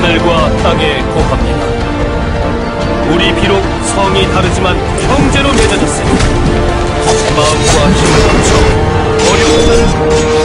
하늘과 땅에 거합니다. 우리 비록 성이 다르지만 형제로 맺어졌으니 마음과 힘을 합쳐 어려운 날을